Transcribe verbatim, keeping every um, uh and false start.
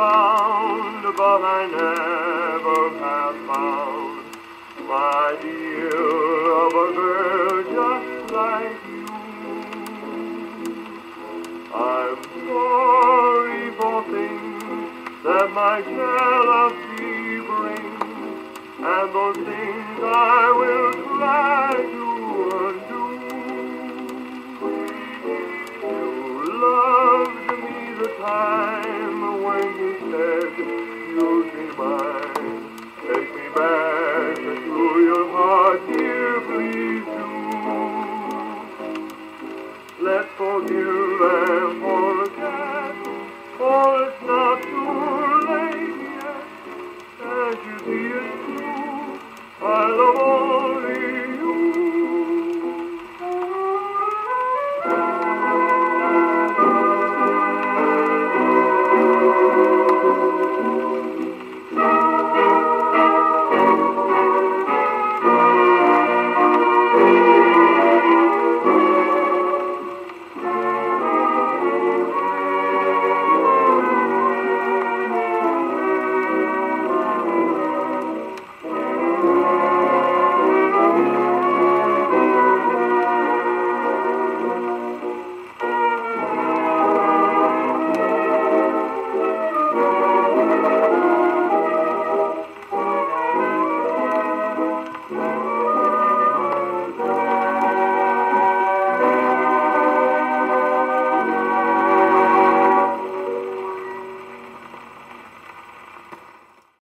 around, but I never have found my dear of a girl just like you. I'm sorry for things that my jealousy brings, and those things I will try to undo. You loved me the time when you said you'll be mine. Take me back to your heart, dear, please do. Let's forgive and forget, for it's not too late yet, as you see it.